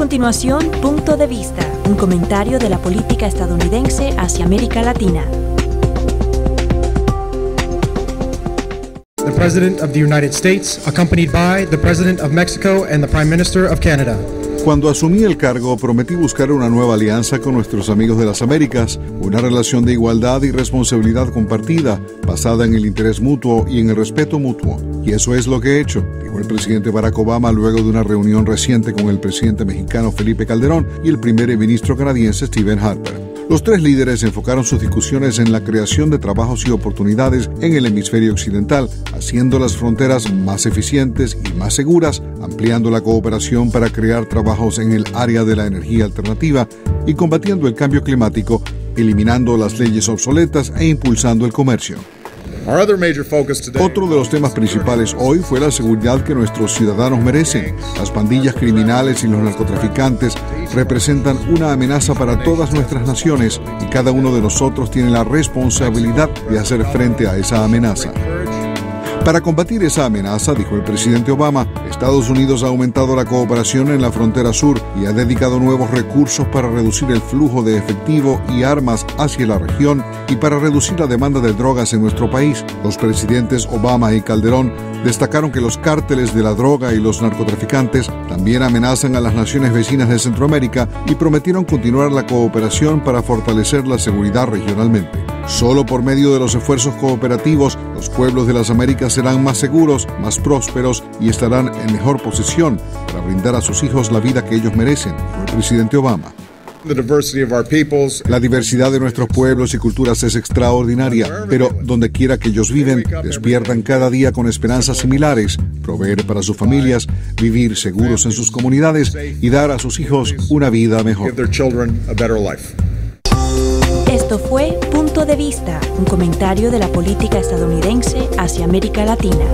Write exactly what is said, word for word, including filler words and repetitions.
continuación, Punto de Vista, un comentario de la política estadounidense hacia América Latina. The President of the United States, accompanied by the President of Mexico and the Prime Minister of Canada. Cuando asumí el cargo, prometí buscar una nueva alianza con nuestros amigos de las Américas, una relación de igualdad y responsabilidad compartida, basada en el interés mutuo y en el respeto mutuo. Y eso es lo que he hecho, dijo el presidente Barack Obama luego de una reunión reciente con el presidente mexicano Felipe Calderón y el primer ministro canadiense Stephen Harper. Los tres líderes enfocaron sus discusiones en la creación de trabajos y oportunidades en el hemisferio occidental, haciendo las fronteras más eficientes y más seguras, ampliando la cooperación para crear trabajos en el área de la energía alternativa y combatiendo el cambio climático, eliminando las leyes obsoletas e impulsando el comercio. Otro de los temas principales hoy fue la seguridad que nuestros ciudadanos merecen. Las pandillas criminales y los narcotraficantes representan una amenaza para todas nuestras naciones y cada uno de nosotros tiene la responsabilidad de hacer frente a esa amenaza. Para combatir esa amenaza, dijo el presidente Obama, Estados Unidos ha aumentado la cooperación en la frontera sur y ha dedicado nuevos recursos para reducir el flujo de efectivo y armas hacia la región y para reducir la demanda de drogas en nuestro país. Los presidentes Obama y Calderón destacaron que los cárteles de la droga y los narcotraficantes también amenazan a las naciones vecinas de Centroamérica y prometieron continuar la cooperación para fortalecer la seguridad regionalmente. Solo por medio de los esfuerzos cooperativos, los pueblos de las Américas serán más seguros, más prósperos y estarán en mejor posición para brindar a sus hijos la vida que ellos merecen, dijo el presidente Obama. La diversidad de nuestros pueblos y culturas es extraordinaria, pero donde quiera que ellos viven, despiertan cada día con esperanzas similares, proveer para sus familias, vivir seguros en sus comunidades y dar a sus hijos una vida mejor. Esto fue Punto de Vista, un comentario de la política estadounidense hacia América Latina.